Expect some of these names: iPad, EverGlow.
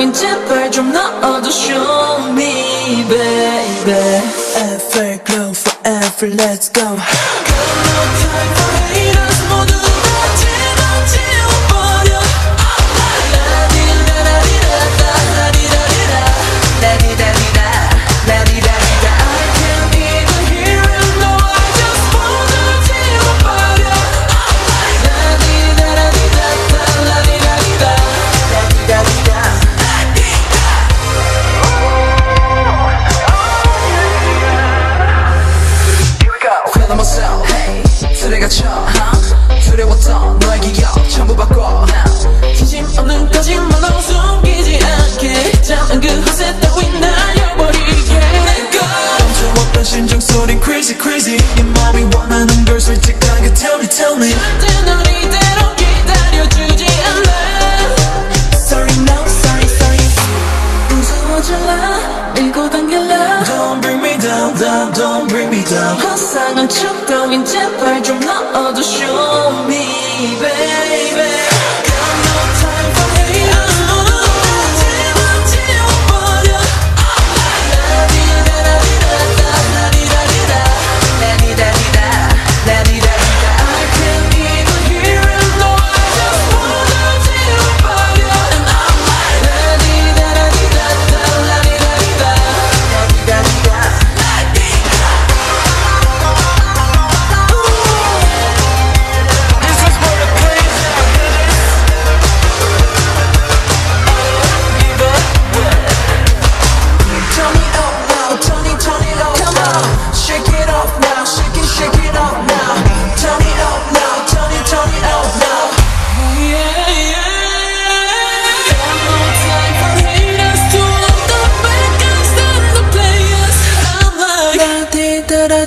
이제 빨리 좀 넣어줘 me baby EverGlow forever let's go 두려웠던 너의 기억 전부 바꿔 진심 없는 거짓말로 숨기지 않게 잠깐 그 허세 따위 날려버리게 Let go 감정 없던 심장 소린 crazy crazy 네 마음이 원하는 걸 솔직하게 tell me tell me 절대 널 이대로 기다려주지 않아 Sorry no sorry sorry 무서워질라 밀고 당길라 Don't bring me down down don't bring me down 허상한 척 따윈 제발 좀 넣어도 show me baby da da